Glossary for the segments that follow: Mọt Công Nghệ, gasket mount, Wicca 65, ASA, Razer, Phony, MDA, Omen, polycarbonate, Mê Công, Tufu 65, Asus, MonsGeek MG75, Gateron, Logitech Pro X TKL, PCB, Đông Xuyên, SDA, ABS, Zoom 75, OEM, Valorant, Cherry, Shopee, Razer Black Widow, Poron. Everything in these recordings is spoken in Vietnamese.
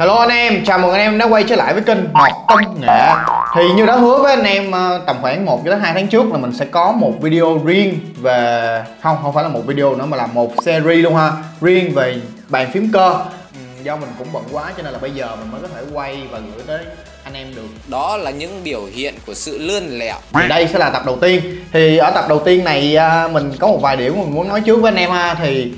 Hello anh em, chào mừng anh em đã quay trở lại với kênh Mọt Công Nghệ. Thì như đã hứa với anh em tầm khoảng 1 đến 2 tháng trước là mình sẽ có một video riêng về... Không phải là một video nữa mà là một series luôn ha. Riêng về bàn phím cơ. Do mình cũng bận quá cho nên là bây giờ mình mới có thể quay và gửi tới anh em được. Đó là những biểu hiện của sự lươn lẹo. Thì đây sẽ là tập đầu tiên. Thì ở tập đầu tiên này mình có một vài điểm mình muốn nói trước với anh em ha. Thì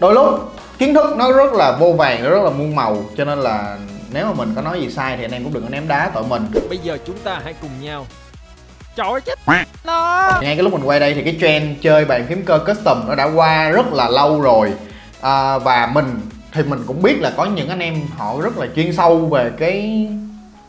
đôi lúc kiến thức nó rất là vô vàn, nó rất là muôn màu, cho nên là nếu mà mình có nói gì sai thì anh em cũng đừng có ném đá tội mình. Bây giờ chúng ta hãy cùng nhau. Trời ơi chết nó. Ngay cái lúc mình quay đây thì cái trend chơi bàn phím cơ custom nó đã qua rất là lâu rồi. Và mình cũng biết là có những anh em họ rất là chuyên sâu về cái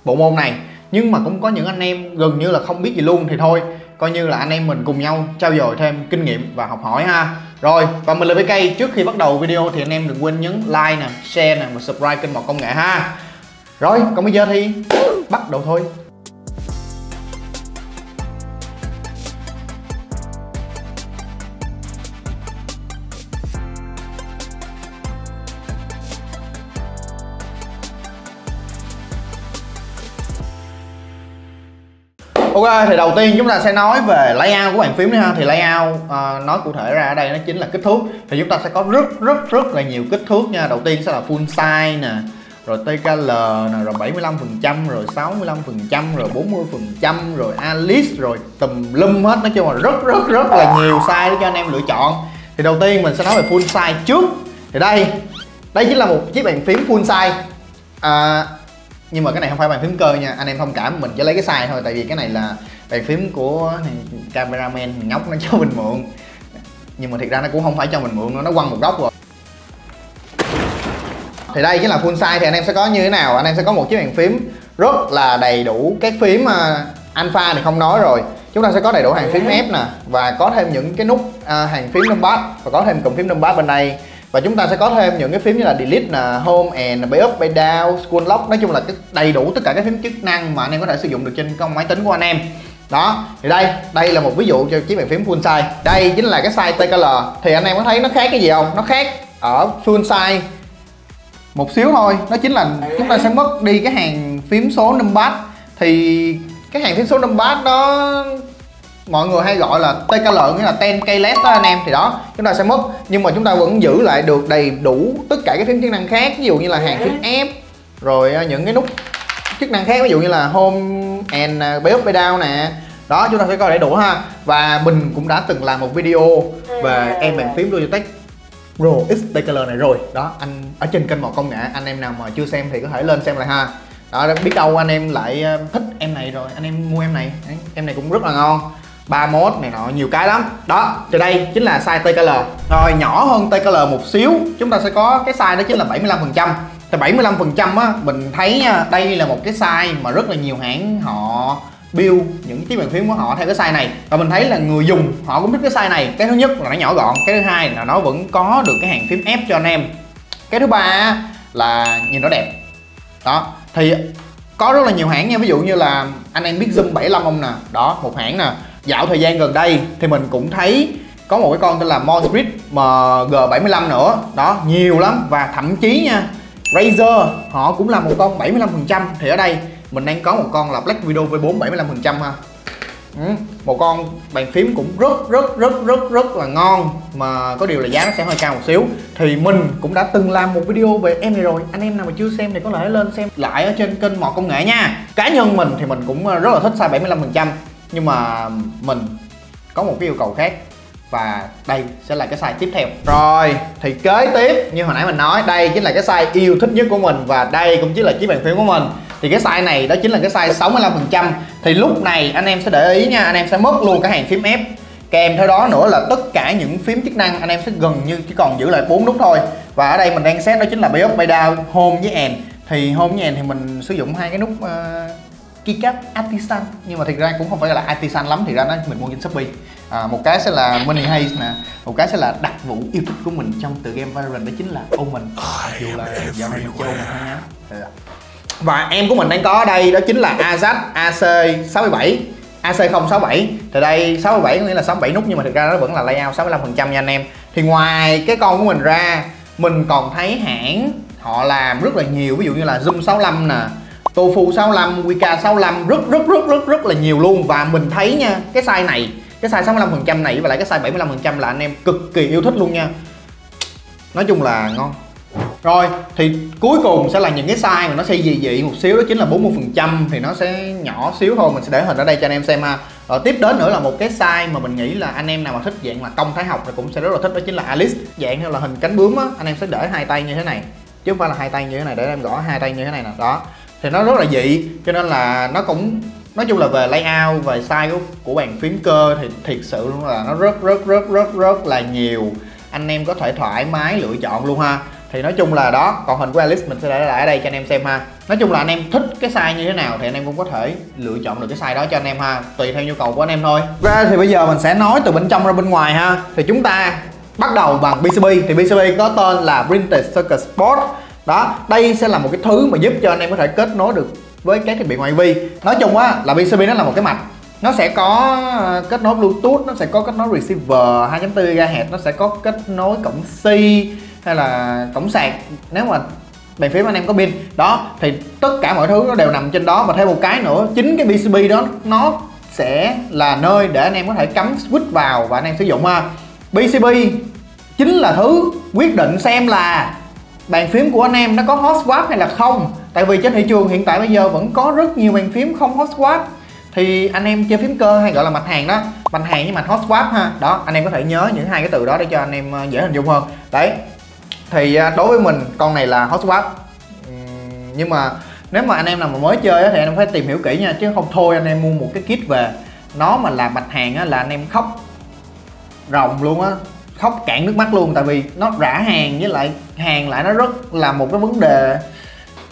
bộ môn này, nhưng mà cũng có những anh em gần như là không biết gì luôn. Thì thôi coi như là anh em mình cùng nhau trao dồi thêm kinh nghiệm và học hỏi ha. Rồi, và mình là VK, trước khi bắt đầu video thì anh em đừng quên nhấn like nè, share nè và subscribe kênh Mọt Công Nghệ ha. Rồi, còn bây giờ thì bắt đầu thôi. Ok, thì đầu tiên chúng ta sẽ nói về layout của bàn phím ha. Thì layout nói cụ thể ra ở đây nó chính là kích thước. Thì chúng ta sẽ có rất là nhiều kích thước nha. Đầu tiên sẽ là full size nè, rồi TKL nè, rồi 75%, rồi 65%, rồi 40%, rồi Alice, rồi tùm lum hết. Nói chung là rất là nhiều size để cho anh em lựa chọn. Thì đầu tiên mình sẽ nói về full size trước. Thì đây chính là một chiếc bàn phím full size. Nhưng mà cái này không phải bàn phím cơ nha, anh em thông cảm, mình chỉ lấy cái size thôi. Tại vì cái này là bàn phím của cameraman ngốc nó cho mình mượn. Nhưng mà thiệt ra nó cũng không phải cho mình mượn, nó quăng một góc rồi. Thì đây chính là full size. Thì anh em sẽ có như thế nào? Anh em sẽ có một chiếc bàn phím rất là đầy đủ các phím. Alpha thì không nói rồi. Chúng ta sẽ có đầy đủ hàng phím F nè. Và có thêm những cái nút hàng phím numpad. Và có thêm cụm phím numpad bên đây. Và chúng ta sẽ có thêm những cái phím như là delete nè, home and bay up, bay down, scroll lock. Nói chung là cái đầy đủ tất cả các phím chức năng mà anh em có thể sử dụng được trên con máy tính của anh em. Đó, thì đây là một ví dụ cho chiếc bàn phím full size. Đây chính là cái size TKL. Thì anh em có thấy nó khác cái gì không? Nó khác ở full size một xíu thôi. Đó chính là chúng ta sẽ mất đi cái hàng phím số numpad. Thì cái hàng phím số numpad đó mọi người hay gọi là TKL, nghĩa là 10K less đó anh em. Thì đó, chúng ta sẽ mất, nhưng mà chúng ta vẫn giữ lại được đầy đủ tất cả các phím chức năng khác. Ví dụ như là hàng phím F, rồi những cái nút chức năng khác, ví dụ như là home and bay up bay down nè. Đó, chúng ta sẽ coi đầy đủ ha. Và mình cũng đã từng làm một video về em bàn phím Logitech Pro X TKL này rồi. Đó, anh ở trên kênh Mọt Công Nghệ, anh em nào mà chưa xem thì có thể lên xem lại ha. Đó, biết đâu anh em lại thích em này rồi, anh em mua em này. Em này cũng rất là ngon, 31 này nọ, nhiều cái lắm. Đó, thì đây chính là size TKL. Rồi, nhỏ hơn TKL một xíu, chúng ta sẽ có cái size đó chính là 75%. Thì 75% á, mình thấy nha, đây là một cái size mà rất là nhiều hãng họ build những chiếc bàn phím của họ theo cái size này. Và mình thấy là người dùng họ cũng thích cái size này. Cái thứ nhất là nó nhỏ gọn, cái thứ hai là nó vẫn có được cái hàng phím F cho anh em. Cái thứ ba là nhìn nó đẹp. Đó, thì có rất là nhiều hãng nha, ví dụ như là anh em biết Zoom 75 không nè. Đó, một hãng nè. Dạo thời gian gần đây thì mình cũng thấy có một cái con tên là MonsGeek MG75 nữa. Đó, nhiều lắm. Và thậm chí nha, Razer họ cũng làm một con 75%. Thì ở đây mình đang có một con là Black Widow V4 75% ha. Một con bàn phím cũng rất là ngon. Mà có điều là giá nó sẽ hơi cao một xíu. Thì mình cũng đã từng làm một video về em này rồi. Anh em nào mà chưa xem thì có thể lên xem lại ở trên kênh Mọt Công Nghệ nha. Cá nhân mình thì mình cũng rất là thích size 75%. Nhưng mà mình có một cái yêu cầu khác. Và đây sẽ là cái size tiếp theo. Rồi, thì kế tiếp như hồi nãy mình nói, đây chính là cái size yêu thích nhất của mình. Và đây cũng chính là chiếc bàn phím của mình. Thì cái size này đó chính là cái size 65%. Thì lúc này anh em sẽ để ý nha, anh em sẽ mất luôn cái hàng phím F. Kèm theo đó nữa là tất cả những phím chức năng anh em sẽ gần như chỉ còn giữ lại 4 nút thôi. Và ở đây mình đang set đó chính là bay up, bay down, home với end. Thì home với end thì mình sử dụng hai cái nút keycap artisan, nhưng mà thực ra cũng không phải là artisan lắm, thì ra nó mình mua trên Shopee. Một cái sẽ là money haze nè, một cái sẽ là đặc vụ yêu thích của mình trong tựa game Valorant, đó chính là Omen. Dù là dạo này mình chơi Omen thôi nha. Và em của mình đang có ở đây đó chính là Asus AC67, AC067. Thì đây 67 nghĩa là 67 nút, nhưng mà thực ra nó vẫn là layout 65% nha anh em. Thì ngoài cái con của mình ra, mình còn thấy hãng họ làm rất là nhiều, ví dụ như là Zoom 65 nè, Tufu 65, Wicca 65, rất là nhiều luôn. Và mình thấy nha, cái size này, cái size 65% này và lại cái size 75% là anh em cực kỳ yêu thích luôn nha. Nói chung là ngon. Rồi thì cuối cùng sẽ là những cái size mà nó sẽ dị dị một xíu, đó chính là 40% thì nó sẽ nhỏ xíu thôi, mình sẽ để hình ở đây cho anh em xem ha. Tiếp đến nữa là một cái size mà mình nghĩ là anh em nào mà thích dạng là công thái học thì cũng sẽ rất là thích, đó chính là Alice. Dạng theo là hình cánh bướm á, anh em sẽ để hai tay như thế này chứ không phải là hai tay như thế này, để em gõ hai tay như thế này nè, đó thì nó rất là dị. Cho nên là nó cũng nói chung là về layout, về size của bàn phím cơ thì thiệt sự luôn là nó rất là nhiều, anh em có thể thoải mái lựa chọn luôn ha. Thì nói chung là đó, còn hình của Alice mình sẽ để lại ở đây cho anh em xem ha. Nói chung là anh em thích cái size như thế nào thì anh em cũng có thể lựa chọn được cái size đó cho anh em ha, tùy theo nhu cầu của anh em thôi. Ra thì bây giờ mình sẽ nói từ bên trong ra bên ngoài ha. Thì chúng ta bắt đầu bằng PCB, thì PCB có tên là Printed Circuit Board. Đó, đây sẽ là một cái thứ mà giúp cho anh em có thể kết nối được với các thiết bị ngoại vi. Nói chung á là PCB nó là một cái mạch, nó sẽ có kết nối Bluetooth, nó sẽ có kết nối receiver 2.4GHz, nó sẽ có kết nối cổng C hay là cổng sạc nếu mà bàn phím anh em có pin. Đó thì tất cả mọi thứ nó đều nằm trên đó. Và thêm một cái nữa, chính cái PCB đó nó sẽ là nơi để anh em có thể cắm switch vào và anh em sử dụng ha. PCB chính là thứ quyết định xem là bàn phím của anh em nó có hot swap hay là không. Tại vì trên thị trường hiện tại bây giờ vẫn có rất nhiều bàn phím không hot swap. Thì anh em chơi phím cơ hay gọi là mạch hàng đó, mạch hàng với mạch hot swap ha. Đó, anh em có thể nhớ những hai cái từ đó để cho anh em dễ hình dung hơn. Đấy, thì đối với mình con này là hot swap, nhưng mà nếu mà anh em nào mà mới chơi thì anh em phải tìm hiểu kỹ nha, chứ không thôi anh em mua một cái kit về nó mà là mạch hàng là anh em khóc ròng luôn á, khóc cạn nước mắt luôn. Tại vì nó rã hàng, với lại hàng lại nó rất là một cái vấn đề,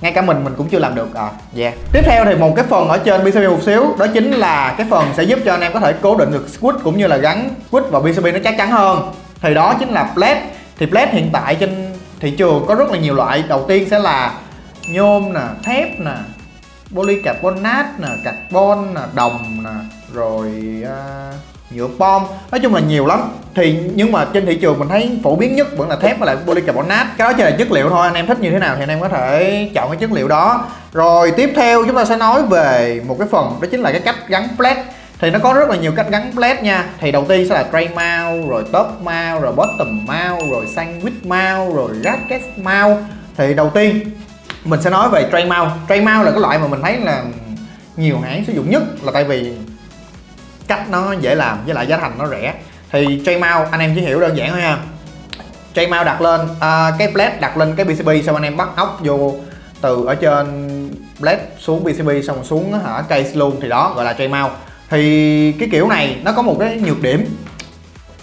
ngay cả mình cũng chưa làm được. Tiếp theo thì một cái phần ở trên PCB một xíu, đó chính là cái phần sẽ giúp cho anh em có thể cố định được switch cũng như là gắn switch vào PCB nó chắc chắn hơn. Thì đó chính là plate. Thì plate hiện tại trên thị trường có rất là nhiều loại. Đầu tiên sẽ là nhôm nè, thép nè, polycarbonate nè, carbon nè, đồng nè, rồi nhựa bom, nói chung là nhiều lắm. Thì nhưng mà trên thị trường mình thấy phổ biến nhất vẫn là thép và lại polycarbonate. Cái đó chỉ là chất liệu thôi, anh em thích như thế nào thì anh em có thể chọn cái chất liệu đó. Rồi tiếp theo chúng ta sẽ nói về một cái phần, đó chính là cái cách gắn plate. Thì nó có rất là nhiều cách gắn plate nha. Thì đầu tiên sẽ là tray mount, rồi top mount, rồi bottom mount, rồi sandwich mount, rồi racket mount. Thì đầu tiên mình sẽ nói về tray mount. Tray mount là cái loại mà mình thấy là nhiều hãng sử dụng nhất, là tại vì cách nó dễ làm với lại giá thành nó rẻ. Thì tray mount anh em chỉ hiểu đơn giản thôi ha. Tray mount đặt lên cái plate, đặt lên cái PCB, xong anh em bắt ốc vô từ ở trên plate xuống PCB, xong xuống case luôn, thì đó gọi là tray mount. Thì cái kiểu này nó có một cái nhược điểm,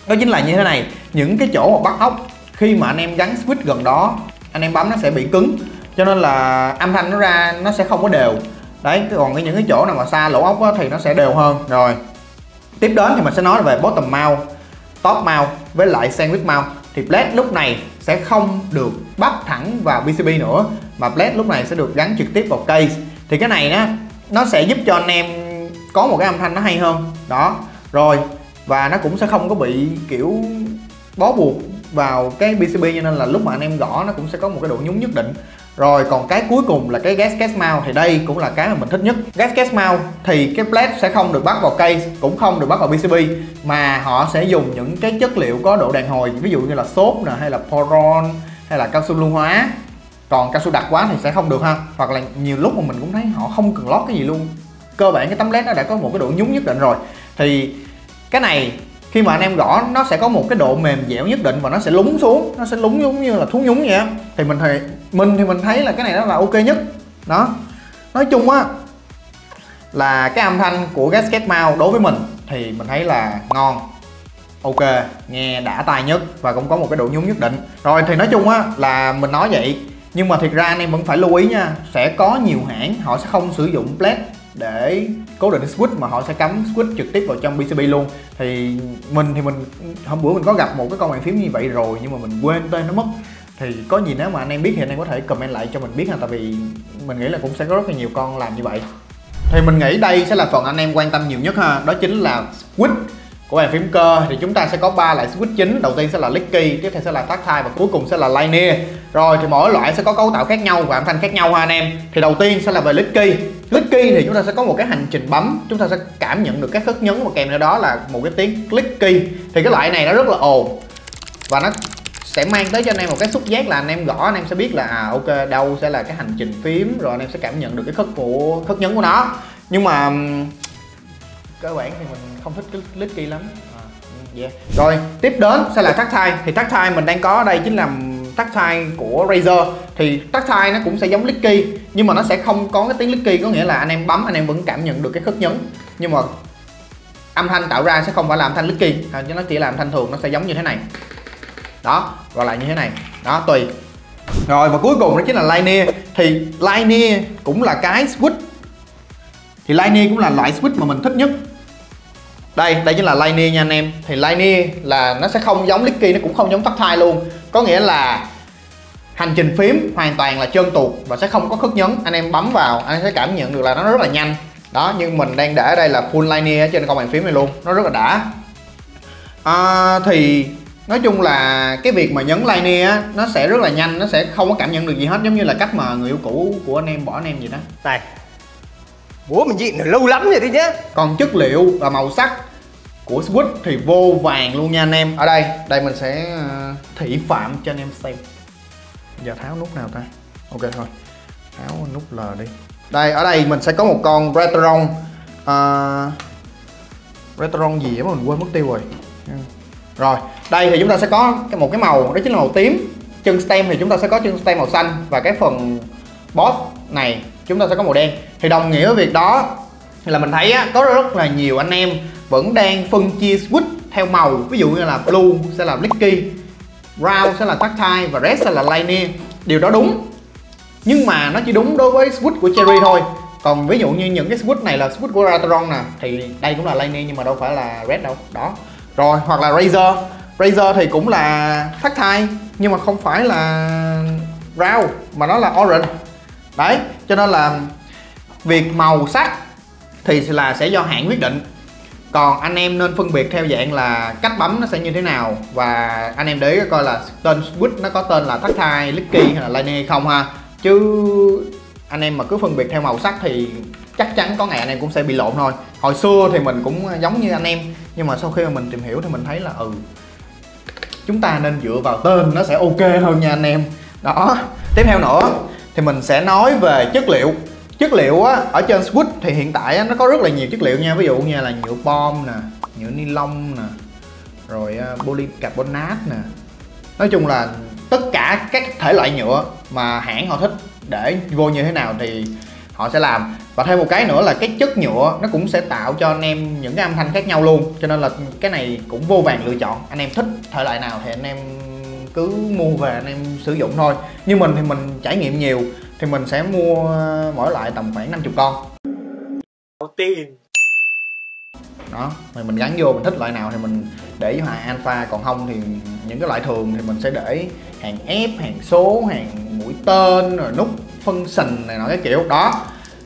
đó chính là như thế này, những cái chỗ mà bắt ốc khi mà anh em gắn switch gần đó, anh em bấm nó sẽ bị cứng, cho nên là âm thanh nó ra nó sẽ không có đều. Đấy, còn cái những cái chỗ nào mà xa lỗ ốc á, thì nó sẽ đều hơn. Rồi tiếp đến thì mình sẽ nói về bottom mount, top mount với lại sandwich mount. Thì plate lúc này sẽ không được bắt thẳng vào PCB nữa, mà plate lúc này sẽ được gắn trực tiếp vào case. Thì cái này nó sẽ giúp cho anh em có một cái âm thanh nó hay hơn. Đó, rồi và nó cũng sẽ không có bị kiểu bó buộc vào cái PCB, cho nên là lúc mà anh em gõ nó cũng sẽ có một cái độ nhúng nhất định. Rồi còn cái cuối cùng là cái gasket mount, thì đây cũng là cái mà mình thích nhất. Gasket mount thì cái plate sẽ không được bắt vào case, cũng không được bắt vào PCB, mà họ sẽ dùng những cái chất liệu có độ đàn hồi, ví dụ như là xốp nè, hay là poron, hay là cao su lưu hóa. Còn cao su đặc quá thì sẽ không được ha. Hoặc là nhiều lúc mà mình cũng thấy họ không cần lót cái gì luôn, cơ bản cái tấm led nó đã có một cái độ nhúng nhất định rồi. Thì cái này khi mà anh em gõ nó sẽ có một cái độ mềm dẻo nhất định và nó sẽ lún xuống, nó sẽ lún giống như là thú nhúng vậy á. Thì mình thấy là cái này nó là ok nhất. Đó, nói chung á là cái âm thanh của gasket mount đối với mình thì mình thấy là ngon, ok, nghe đã tai nhất và cũng có một cái độ nhúng nhất định. Rồi thì nói chung á là mình nói vậy, nhưng mà thiệt ra anh em vẫn phải lưu ý nha, sẽ có nhiều hãng họ sẽ không sử dụng plate để cố định switch mà họ sẽ cắm switch trực tiếp vào trong PCB luôn. Thì mình hôm bữa mình có gặp một cái con bàn phím như vậy rồi, nhưng mà mình quên tên nó mất. Thì có gì nếu mà anh em biết thì anh em có thể comment lại cho mình biết ha, tại vì mình nghĩ là cũng sẽ có rất là nhiều con làm như vậy. Thì mình nghĩ đây sẽ là phần anh em quan tâm nhiều nhất ha, đó chính là switch. Của bàn phím cơ thì chúng ta sẽ có 3 loại switch chính. Đầu tiên sẽ là Leaky, tiếp theo sẽ là Tactile và cuối cùng sẽ là Linear. Rồi thì mỗi loại sẽ có cấu tạo khác nhau và âm thanh khác nhau ha anh em. Thì đầu tiên sẽ là về Leaky. Leaky thì chúng ta sẽ có một cái hành trình bấm, chúng ta sẽ cảm nhận được các khớp nhấn và kèm theo đó là một cái tiếng Leaky. Thì cái loại này nó rất là ồn và nó sẽ mang tới cho anh em một cái xúc giác là anh em gõ anh em sẽ biết là ok đâu sẽ là cái hành trình phím, rồi anh em sẽ cảm nhận được cái khớp nhấn của nó. Nhưng mà cơ bản thì mình không thích cái Leaky lắm. Rồi tiếp đến sẽ là Tactile. Thì Tactile mình đang có ở đây chính là Tactile của Razer. Thì Tactile nó cũng sẽ giống Leaky nhưng mà nó sẽ không có cái tiếng Leaky, có nghĩa là anh em bấm anh em vẫn cảm nhận được cái khớp nhấn nhưng mà âm thanh tạo ra sẽ không phải là âm thanh Leaky, nó chỉ là âm thanh thường, nó sẽ giống như thế này đó, gọi là như thế này đó, tùy. Rồi và cuối cùng đó chính là Linear. Thì Linear cũng là cái switch, thì Linear cũng là loại switch mà mình thích nhất. Đây chính là Linear nha anh em. Thì Linear là nó sẽ không giống Leaky, nó cũng không giống Tactile luôn, có nghĩa là hành trình phím hoàn toàn là trơn tuột và sẽ không có khớp nhấn. Anh em bấm vào anh em sẽ cảm nhận được là nó rất là nhanh đó, nhưng mình đang để ở đây là full Linear trên con bàn phím này luôn, nó rất là đã. Thì nói chung là cái việc mà nhấn Linear á, nó sẽ rất là nhanh, nó sẽ không có cảm nhận được gì hết, giống như là cách mà người yêu cũ của anh em bỏ anh em vậy đó. Đây, bố mình diện lâu lắm rồi đi nhé. Còn chất liệu và màu sắc của switch thì vô vàng luôn nha anh em. Ở đây mình sẽ thị phạm cho anh em xem. Giờ tháo nút nào ta? Ok thôi, tháo nút L đi. Đây, ở đây mình sẽ có một con Gateron, Gateron gì mà mình quên mất tiêu rồi. Rồi, đây thì chúng ta sẽ có một cái màu, đó chính là màu tím. Chân stem thì chúng ta sẽ có chân stem màu xanh và cái phần boss này chúng ta sẽ có màu đen. Thì đồng nghĩa với việc đó là mình thấy á, có rất là nhiều anh em vẫn đang phân chia switch theo màu. Ví dụ như là blue sẽ là Leaky, brown sẽ là Tactile và red sẽ là Linear. Điều đó đúng, nhưng mà nó chỉ đúng đối với switch của Cherry thôi. Còn ví dụ như những cái switch này là switch của Gateron nè, thì đây cũng là Linear nhưng mà đâu phải là red đâu đó. Rồi hoặc là Razer thì cũng là Tactile nhưng mà không phải là brown mà nó là orange. Đấy, cho nên là việc màu sắc thì là sẽ do hãng quyết định. Còn anh em nên phân biệt theo dạng là cách bấm nó sẽ như thế nào, và anh em để ý coi là tên switch nó có tên là Tactile, Leaky hay là Linear không ha. Chứ anh em mà cứ phân biệt theo màu sắc thì chắc chắn có ngày anh em cũng sẽ bị lộn thôi. Hồi xưa thì mình cũng giống như anh em, nhưng mà sau khi mà mình tìm hiểu thì mình thấy là chúng ta nên dựa vào tên nó sẽ ok hơn nha anh em. Đó, tiếp theo nữa thì mình sẽ nói về chất liệu. Chất liệu á, ở trên switch thì hiện tại á, nó có rất là nhiều chất liệu nha. Ví dụ như là nhựa bom nè, nhựa ni lông nè, rồi polycarbonate nè. Nói chung là tất cả các thể loại nhựa mà hãng họ thích để vô như thế nào thì họ sẽ làm. Và thêm một cái nữa là cái chất nhựa nó cũng sẽ tạo cho anh em những cái âm thanh khác nhau luôn. Cho nên là cái này cũng vô vàng lựa chọn. Anh em thích thể loại nào thì anh em cứ mua về anh em sử dụng thôi. Như mình thì mình trải nghiệm nhiều thì mình sẽ mua mỗi loại tầm khoảng 50 con. Đầu tiên đó, mình gắn vô, mình thích loại nào thì mình để với hàng alpha, còn không thì những cái loại thường thì mình sẽ để hàng F, hàng số, hàng mũi tên, rồi nút function này nọ cái kiểu đó.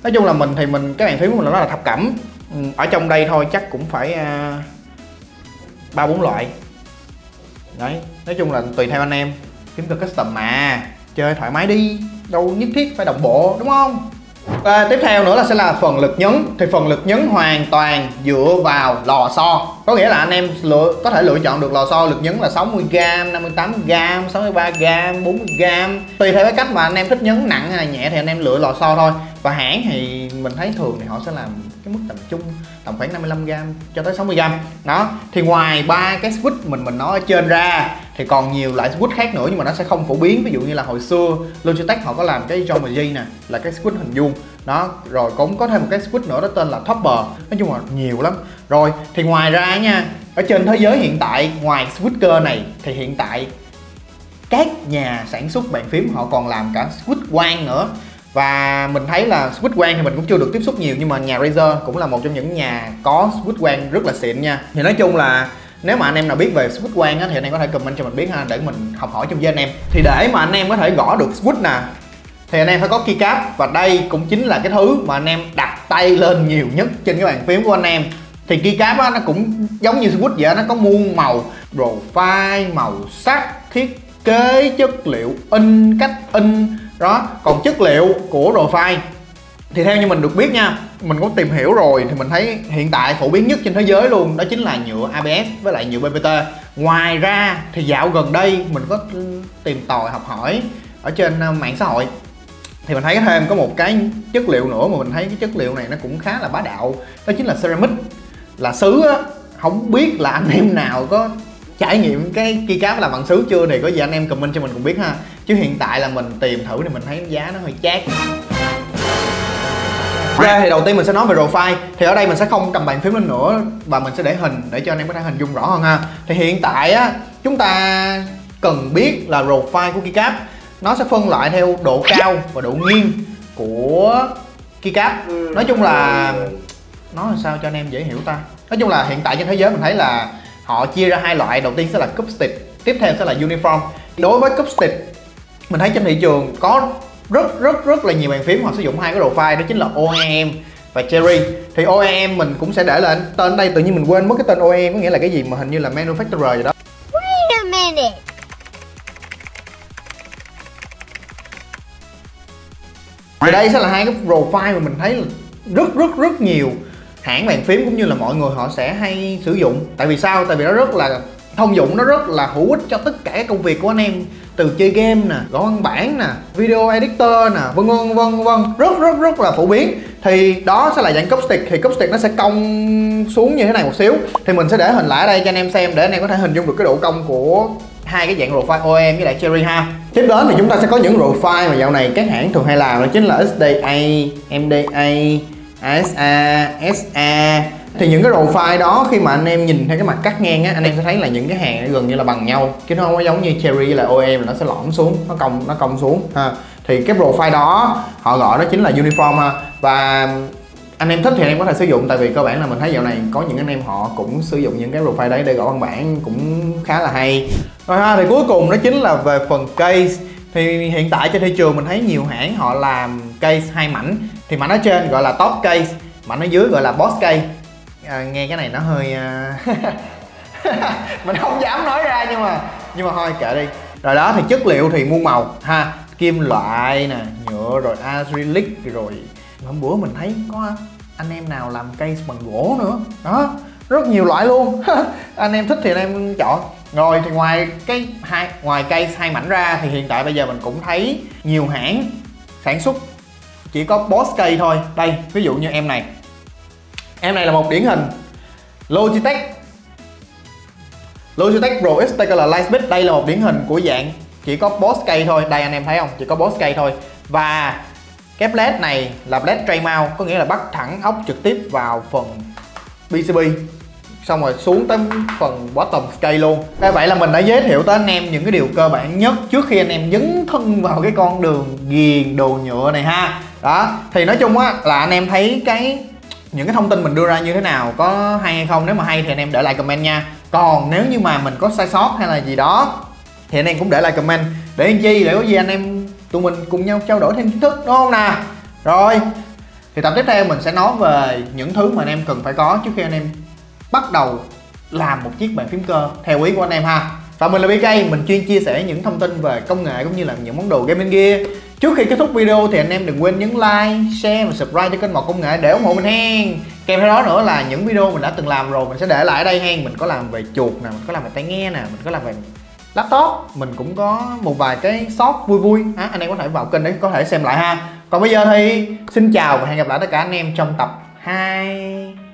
Nói chung là mình thì cái bàn phím của mình nó là thập cẩm. Ở trong đây thôi chắc cũng phải 3-4 loại. Đấy, nói chung là tùy theo anh em. Kiếm từ custom mà, chơi thoải mái đi, đâu nhất thiết phải đồng bộ, đúng không? Tiếp theo nữa là sẽ là phần lực nhấn. Thì phần lực nhấn hoàn toàn dựa vào lò xo, có nghĩa là anh em có thể lựa chọn được lò xo lực nhấn là 60g, 58g, 63g, 40g, tùy theo cái cách mà anh em thích nhấn nặng hay là nhẹ thì anh em lựa lò xo thôi. Và hãng thì mình thấy thường thì họ sẽ làm cái mức tầm trung tầm khoảng 55g cho tới 60g đó. Thì ngoài ba cái switch mình nói ở trên ra thì còn nhiều loại switch khác nữa, nhưng mà nó sẽ không phổ biến. Ví dụ như là hồi xưa Logitech họ có làm cái MonsGeek nè, là cái switch hình vuông đó, rồi cũng có thêm một cái switch nữa đó tên là topper. Nói chung là nhiều lắm. Rồi thì ngoài ra nha, ở trên thế giới hiện tại ngoài switch cơ này thì hiện tại các nhà sản xuất bàn phím họ còn làm cả switch quang nữa. Và mình thấy là switch quang thì mình cũng chưa được tiếp xúc nhiều, nhưng mà nhà Razer cũng là một trong những nhà có switch quang rất là xịn nha. Thì nói chung là nếu mà anh em nào biết về switch quang á, thì anh em có thể comment cho mình biết ha, để mình học hỏi chung với anh em. Thì để mà anh em có thể gõ được switch nè thì anh em phải có keycap, và đây cũng chính là cái thứ mà anh em đặt tay lên nhiều nhất trên cái bàn phím của anh em. Thì keycap á, nó cũng giống như Switch vậy, nó có muôn màu, profile, màu sắc, thiết kế, chất liệu in, cách in đó. Còn chất liệu của profile thì theo như mình được biết nha, mình cũng tìm hiểu rồi, thì mình thấy hiện tại phổ biến nhất trên thế giới luôn đó chính là nhựa ABS với lại nhựa PPT. Ngoài ra thì dạo gần đây mình có tìm tòi học hỏi ở trên mạng xã hội, thì mình thấy thêm có một cái chất liệu nữa mà mình thấy cái chất liệu này nó cũng khá là bá đạo, đó chính là ceramic, là sứ á. Không biết là anh em nào có trải nghiệm cái keycap làm bằng sứ chưa thì có gì anh em comment cho mình cũng biết ha. Chứ hiện tại là mình tìm thử thì mình thấy giá nó hơi chát. Ra thì đầu tiên mình sẽ nói về profile. Thì ở đây mình sẽ không cầm bàn phím lên nữa và mình sẽ để hình để cho anh em có thể hình dung rõ hơn ha. Thì hiện tại á, chúng ta cần biết là profile của keycap nó sẽ phân loại theo độ cao và độ nghiêng của keycap. Nói chung là nó làm sao cho anh em dễ hiểu ta. Nói chung là hiện tại trên thế giới mình thấy là họ chia ra hai loại, đầu tiên sẽ là custom, tiếp theo sẽ là uniform. Đối với custom, mình thấy trên thị trường có rất là nhiều bàn phím họ sử dụng hai cái profile, đó chính là OEM và Cherry. Thì OEM mình cũng sẽ để lên tên đây, tự nhiên mình quên mất cái tên OEM có nghĩa là cái gì, mà hình như là manufacturer gì đó. Wait a minute. Thì đây sẽ là hai cái profile mà mình thấy là rất nhiều hãng bàn phím cũng như là mọi người họ sẽ hay sử dụng. Tại vì sao? Tại vì nó rất là thông dụng, nó rất là hữu ích cho tất cả các công việc của anh em, từ chơi game nè, gõ văn bản nè, video editor nè, vân vân, rất là phổ biến. Thì đó sẽ là dạng cupstick. Thì cupstick nó sẽ cong xuống như thế này một xíu, thì mình sẽ để hình lại ở đây cho anh em xem để anh em có thể hình dung được cái độ cong của hai cái dạng profile OEM với lại Cherry ha. Tiếp đến thì chúng ta sẽ có những profile mà dạo này các hãng thường hay làm, đó chính là SDA, MDA, ASA, SA. Thì những cái profile đó khi mà anh em nhìn theo cái mặt cắt ngang á, anh em sẽ thấy là những cái hàng gần như là bằng nhau, chứ nó không có giống như Cherry với lại OEM nó sẽ lõm xuống, nó cong xuống ha. Thì cái profile đó họ gọi đó chính là uniform ha. Và anh em thích thì anh em có thể sử dụng, tại vì cơ bản là mình thấy dạo này có những anh em họ cũng sử dụng những cái profile đấy để gõ văn bản cũng khá là hay. Rồi ha, thì cuối cùng đó chính là về phần case. Thì hiện tại trên thị trường mình thấy nhiều hãng họ làm case hai mảnh, thì mảnh ở trên gọi là top case, mảnh ở dưới gọi là boss case. Nghe cái này nó hơi mình không dám nói ra, nhưng mà thôi kệ đi. Rồi đó, thì chất liệu thì muôn màu ha, kim loại nè, nhựa, rồi acrylic. Rồi hôm bữa mình thấy có anh em nào làm case bằng gỗ nữa đó, rất nhiều loại luôn. Anh em thích thì anh em chọn. Rồi thì ngoài case hai mảnh ra thì hiện tại bây giờ mình cũng thấy nhiều hãng sản xuất chỉ có boss case thôi. Đây, ví dụ như em này. Em này là một điển hình. Logitech Pro X TKL Lightspeed, đây là một điển hình của dạng chỉ có boss case thôi. Đây anh em thấy không? Chỉ có boss case thôi. Và cái blade này là blade tray mount, có nghĩa là bắt thẳng ốc trực tiếp vào phần PCB, xong rồi xuống tới phần bottom scale luôn. Vậy là mình đã giới thiệu tới anh em những cái điều cơ bản nhất trước khi anh em dấn thân vào cái con đường ghiền đồ nhựa này ha. Đó, thì nói chung á là anh em thấy những cái thông tin mình đưa ra như thế nào, có hay hay không. Nếu mà hay thì anh em để lại comment nha. Còn nếu như mà mình có sai sót hay là gì đó thì anh em cũng để lại comment, để làm chi, để có gì anh em tụi mình cùng nhau trao đổi thêm kiến thức, đúng không nè. Rồi thì tập tiếp theo mình sẽ nói về những thứ mà anh em cần phải có trước khi anh em bắt đầu làm một chiếc bàn phím cơ theo ý của anh em ha. Và mình là BK, mình chuyên chia sẻ những thông tin về công nghệ cũng như là những món đồ gaming gear. Trước khi kết thúc video thì anh em đừng quên nhấn like, share và subscribe cho kênh Mọt Công Nghệ để ủng hộ mình hen. Kèm theo đó nữa là những video mình đã từng làm rồi mình sẽ để lại ở đây hen. Mình có làm về chuột nè, mình có làm về tai nghe nè, mình có làm về laptop, mình cũng có một vài cái short vui anh em có thể vào kênh để có thể xem lại ha. Còn bây giờ thì xin chào và hẹn gặp lại tất cả anh em trong tập 2.